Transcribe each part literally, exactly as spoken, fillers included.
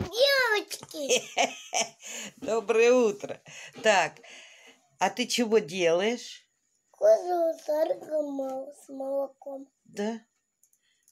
девочки. Доброе утро. Так, а ты чего делаешь? Козу саргам с молоком. Да?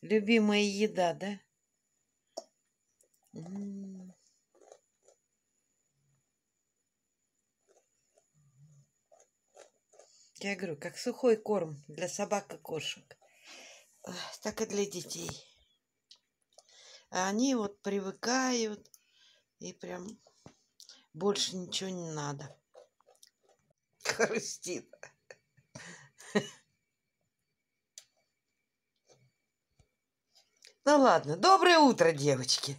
Любимая еда, да? М-м. Я говорю, как сухой корм для собак и кошек, так и для детей. А они вот привыкают и прям больше ничего не надо. Хрустит. Ну ладно, доброе утро, девочки.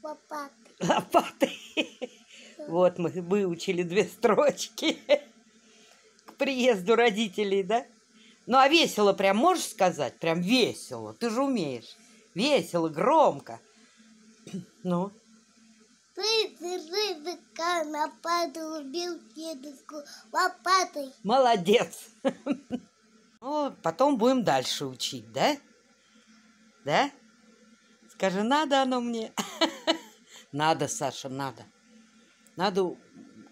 Лопаты. Лопаты. Вот мы выучили две строчки к приезду родителей, да? Ну а весело прям можешь сказать? Прям весело. Ты же умеешь. Весело, громко. Ну. Рыбка нападал, убил дедушку лопатой. Молодец. Ну, потом будем дальше учить, да? Да? Скажи, надо оно мне? Надо, Саша, надо. Надо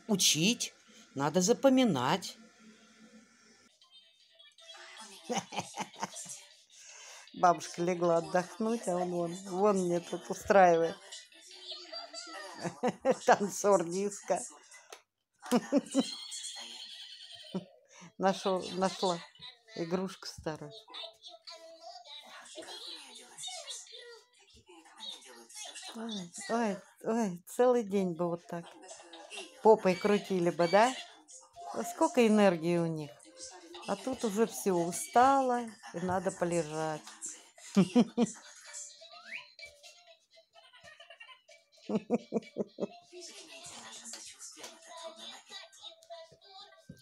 учить, надо запоминать. Бабушка легла отдохнуть, а он вон, вон мне тут устраивает. Танцор диска. Нашел, нашла игрушку старую. Ой, ой, ой, целый день бы вот так попой крутили бы, да? Сколько энергии у них. А тут уже все устало и надо полежать.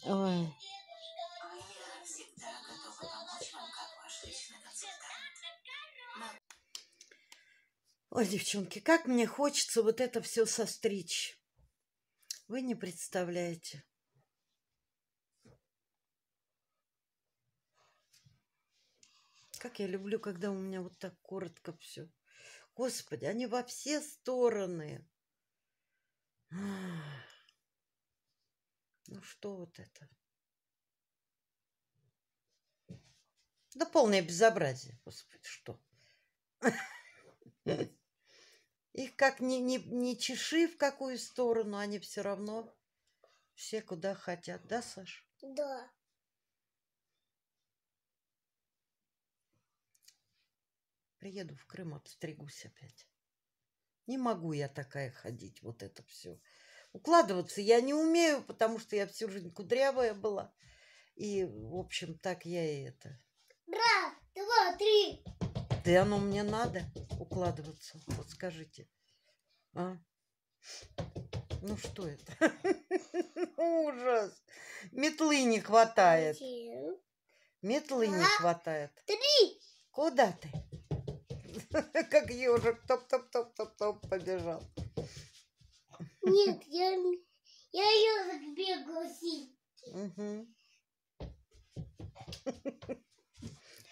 Ой. Ой, девчонки, как мне хочется вот это все состричь. Вы не представляете. Как я люблю, когда у меня вот так коротко все. Господи, они во все стороны. Ну что вот это? Да полное безобразие, господи, что? Их как ни, ни, ни чеши в какую сторону, они все равно все куда хотят. Да, Саш? Да. Приеду в Крым, обстригусь опять. Не могу я такая ходить, вот это все. Укладываться я не умею, потому что я всю жизнь кудрявая была. И, в общем, так я и это. Раз, два, три. Да оно мне надо укладываться, вот скажите. А? Ну что это? Ужас! Метлы не хватает. Метлы не хватает. Три! Куда ты? Как ежик, топ-топ-топ-топ-топ побежал. Нет, я ежик бегаю.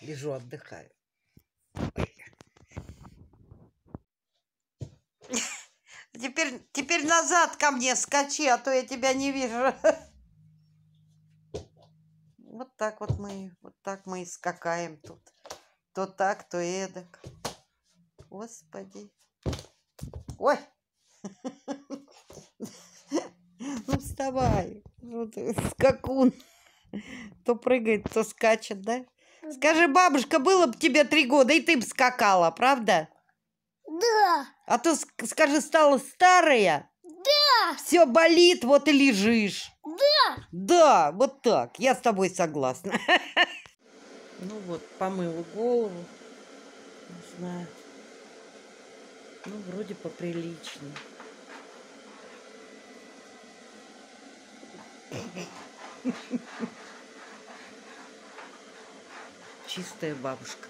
Лежу, отдыхаю. Теперь, теперь назад ко мне скачи, а то я тебя не вижу. Вот так вот мы, вот так мы и скакаем тут. То так, то эдак. Господи. Ой! Ну вставай. Скакун. То прыгает, то скачет, да? Скажи, бабушка, было бы тебе три года, и ты бы скакала, правда? Да. А то, скажи, стала старая? Да. Все болит, вот и лежишь. Да. Да, вот так. Я с тобой согласна. Ну вот, помыла голову. Не знаю. Ну, вроде поприлично. Чистая бабушка.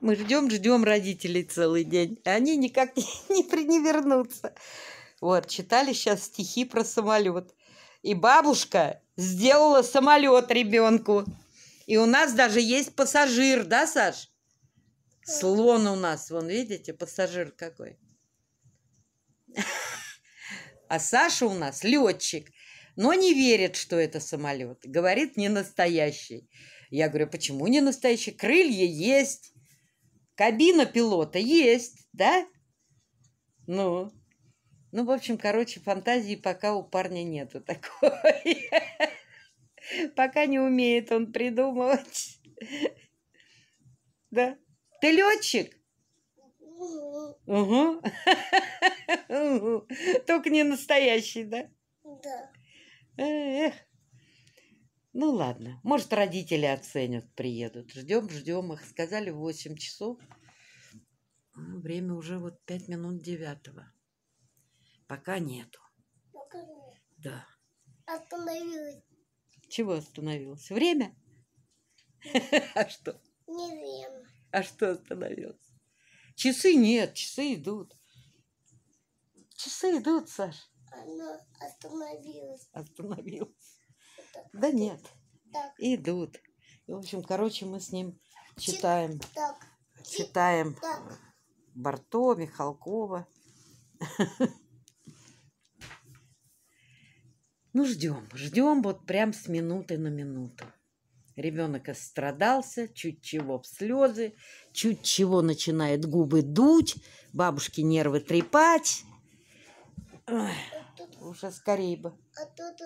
Мы ждем, ждем родителей целый день. Они никак не, не, не вернутся. Вот, читали сейчас стихи про самолет. И бабушка сделала самолет ребенку. И у нас даже есть пассажир, да, Саш? Слон у нас, вон, видите, пассажир какой. А Саша у нас летчик, но не верит, что это самолет. Говорит, не настоящий. Я говорю, почему не настоящий? Крылья есть, кабина пилота есть, да? Ну, ну, в общем, короче, фантазии пока у парня нету такой. Пока не умеет он придумывать. Да. Ты летчик? Угу. Только не настоящий, да? Да. Эх. Ну ладно. Может, родители оценят, приедут. Ждем, ждем их. Сказали в восемь часов. Время уже вот пять минут девятого. Пока нету. Пока нет. Да. Остановилась. Чего остановилось? Время? А что? Не время. А что остановилось? Часы нет, часы идут. Часы идут, Саш. Она остановилась. Остановилась. Да нет, идут. В общем, короче, мы с ним читаем. Читаем Барто, Михалкова. Ну, ждем, ждем вот прям с минуты на минуту. Ребенок истрадался, чуть чего в слезы, чуть чего начинает губы дуть, бабушке нервы трепать. Ой, а тут, уже скорее бы. А тут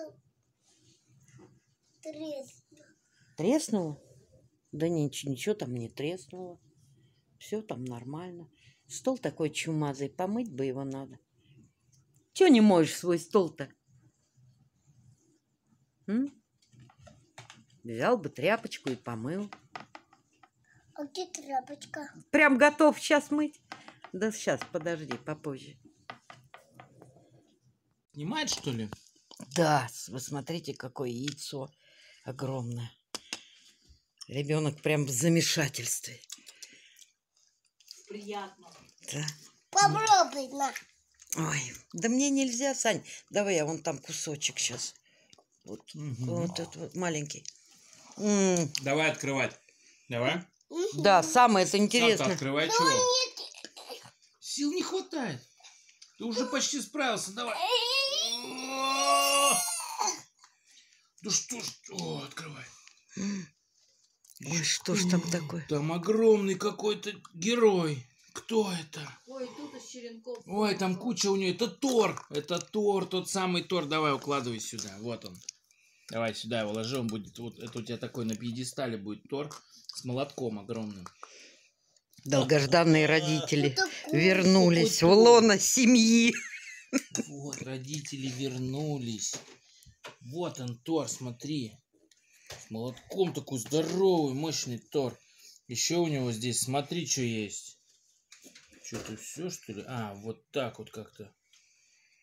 треснуло. Треснуло? Да ничего, ничего там не треснуло. Все там нормально. Стол такой чумазый, помыть бы его надо. Чего не моешь свой стол-то? Взял бы тряпочку и помыл. А где тряпочка? Прям готов сейчас мыть. Да сейчас, подожди, попозже. Снимает, что ли? Да, вы смотрите, какое яйцо огромное. Ребенок прям в замешательстве. Приятно. Да. Попробуй, на. Ой, да мне нельзя, Сань. Давай я вон там кусочек сейчас. Вот, угу. Вот этот вот маленький. М-м. Давай открывать. Давай. Угу. Да, самое это интересное. Открывай, чего? Нет. Сил не хватает. Ты уже почти справился. Давай. Да что ж. О, открывай. Ой, что ж там такое? Там огромный какой-то герой. Кто это? Ой, тут из черенков. Ой, там куча у нее. Это Тор. Это Тор, тот самый Тор. Давай, укладывай сюда. Вот он. Давай сюда его ложи. Он будет. Вот это у тебя такой на пьедестале будет Тор с молотком огромным. Долгожданные родители вернулись в лоно семьи. Вот, родители вернулись. Вот он, Тор, смотри. С молотком такой здоровый, мощный Тор. Еще у него здесь, смотри, что есть. Что-то все, что ли? А, вот так вот как-то.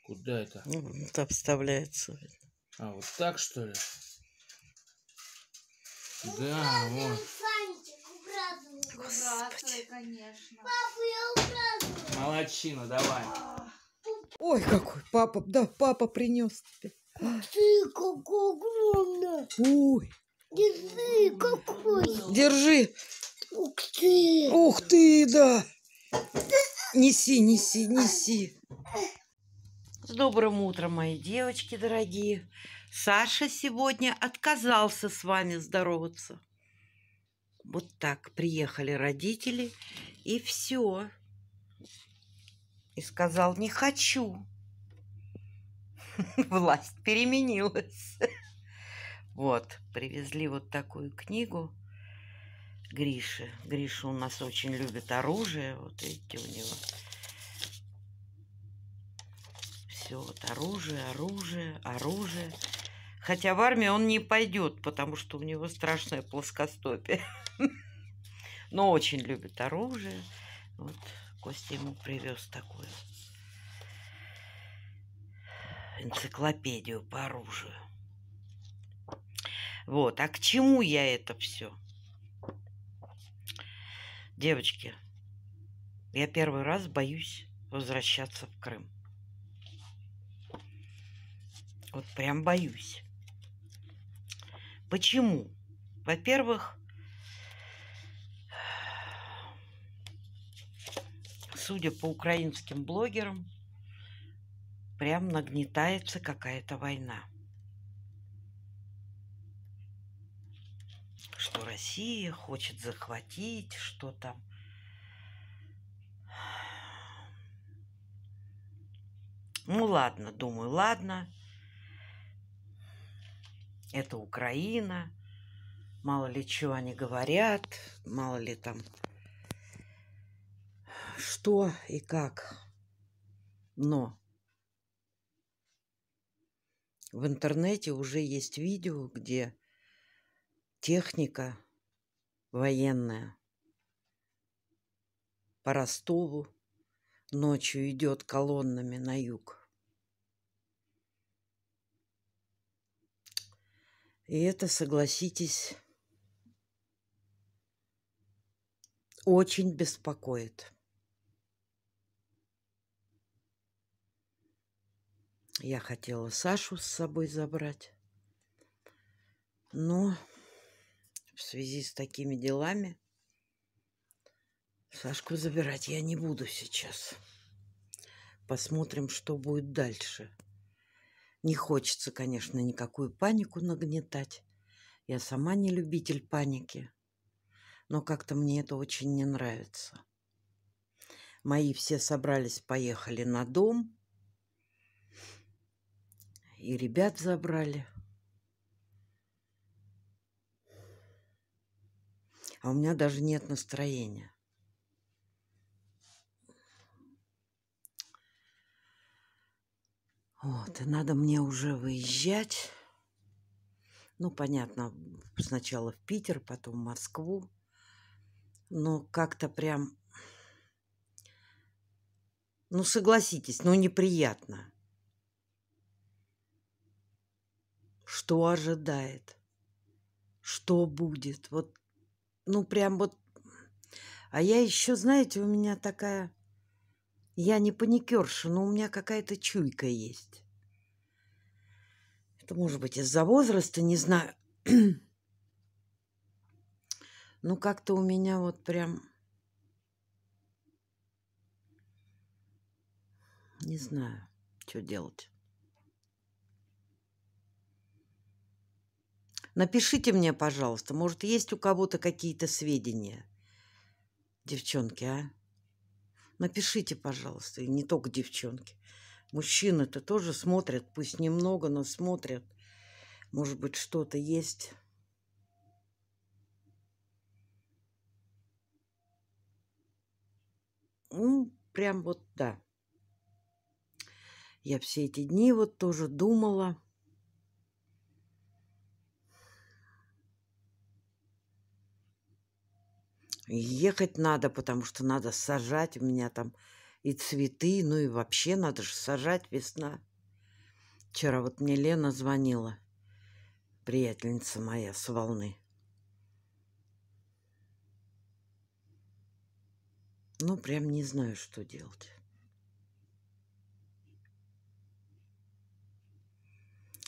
Куда это? Это обставляется. А, вот так, что ли? Да, вот. Убрасывай, конечно. Папа, я убрасываю. Молодчина, давай. Ой, какой папа. Да, папа принес тебе. Ты какой огромный. Ой. Держи, какой. Держи. Ух ты. Ух ты, да. Неси, неси, неси. С добрым утром, мои девочки дорогие. Саша сегодня отказался с вами здороваться. Вот так приехали родители и все. И сказал, не хочу. Власть переменилась. Вот, привезли вот такую книгу. Гриша. Гриша у нас очень любит оружие. Вот видите, у него все вот оружие, оружие, оружие. Хотя в армию он не пойдет, потому что у него страшное плоскостопие. Но очень любит оружие. Вот Костя ему привез такую энциклопедию по оружию. Вот. А к чему я это все? Девочки, я первый раз боюсь возвращаться в Крым. Вот прям боюсь. Почему? Во-первых, судя по украинским блогерам, прям нагнетается какая-то война. Что Россия хочет захватить, что там. Ну ладно, думаю, ладно. Это Украина. Мало ли чего они говорят, мало ли там что и как. Но в интернете уже есть видео, где техника военная по Ростову ночью идет колоннами на юг. И это, согласитесь, очень беспокоит. Я хотела Сашу с собой забрать, но в связи с такими делами Сашку забирать я не буду сейчас. Посмотрим, что будет дальше. Не хочется, конечно, никакую панику нагнетать. Я сама не любитель паники. Но как-то мне это очень не нравится. Мои все собрались, поехали на дом. И ребят забрали. А у меня даже нет настроения. Вот, и надо мне уже выезжать. Ну, понятно, сначала в Питер, потом в Москву. Но как-то прям... Ну, согласитесь, ну, неприятно. Что ожидает? Что будет? Вот. Ну, прям вот... А я еще, знаете, у меня такая... Я не паникерша, но у меня какая-то чуйка есть. Это, может быть, из-за возраста, не знаю. Ну, как-то у меня вот прям... Не знаю, что делать. Напишите мне, пожалуйста, может, есть у кого-то какие-то сведения. Девчонки, а? Напишите, пожалуйста, и не только девчонки. Мужчины-то тоже смотрят, пусть немного, но смотрят. Может быть, что-то есть. Ну, прям вот, да. Я все эти дни вот тоже думала. Ехать надо, потому что надо сажать. У меня там и цветы, ну и вообще надо же сажать, весна. Вчера вот мне Лена звонила, приятельница моя с волны. Ну, прям не знаю, что делать.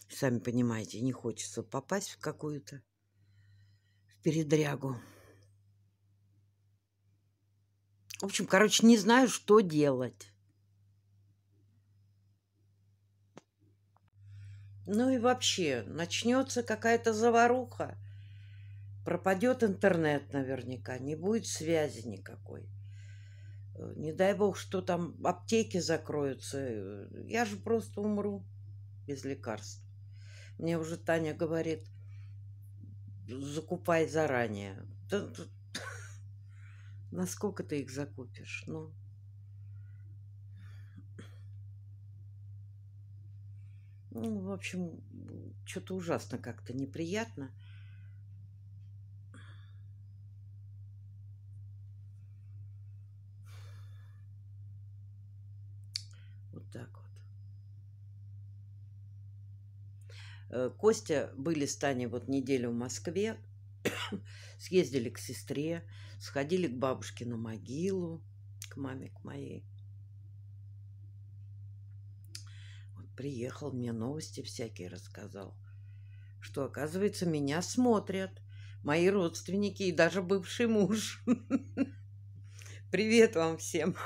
Сами понимаете, не хочется попасть в какую-то передрягу. В общем, короче, не знаю, что делать. Ну и вообще, начнется какая-то заваруха. Пропадет интернет наверняка, не будет связи никакой. Не дай бог, что там аптеки закроются. Я же просто умру без лекарств. Мне уже Таня говорит, закупай заранее. Насколько ты их закупишь? Ну, ну в общем, что-то ужасно как-то неприятно. Вот так вот. Костя, были с Таней вот неделю в Москве. Съездили к сестре, сходили к бабушке на могилу, к маме, к моей. Вот приехал, мне новости всякие рассказал, что, оказывается, меня смотрят мои родственники и даже бывший муж. Привет вам всем.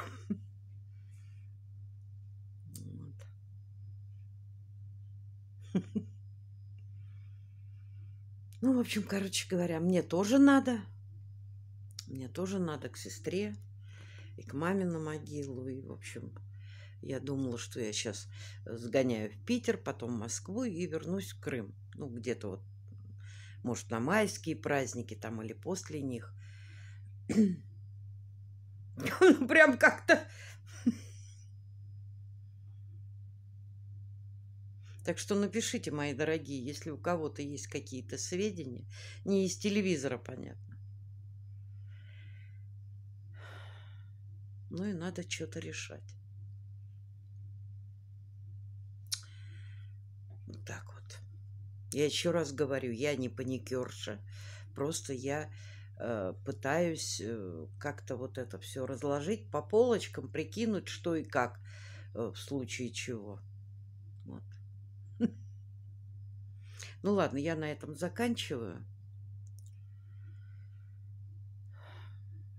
Ну, в общем, короче говоря, мне тоже надо. Мне тоже надо к сестре и к маме на могилу. И, в общем, я думала, что я сейчас сгоняю в Питер, потом в Москву и вернусь в Крым. Ну, где-то вот, может, на майские праздники там или после них. Прям как-то... Так что напишите, мои дорогие, если у кого-то есть какие-то сведения. Не из телевизора, понятно. Ну и надо что-то решать. Вот так вот. Я еще раз говорю, я не паникерша. Просто я э, пытаюсь э, как-то вот это все разложить по полочкам, прикинуть, что и как э, в случае чего. Вот. Ну ладно, я на этом заканчиваю.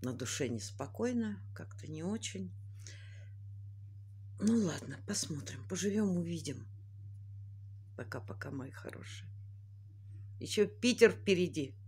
На душе неспокойно, как-то не очень. Ну ладно, посмотрим, поживем, увидим. Пока-пока, мои хорошие. Еще Питер впереди.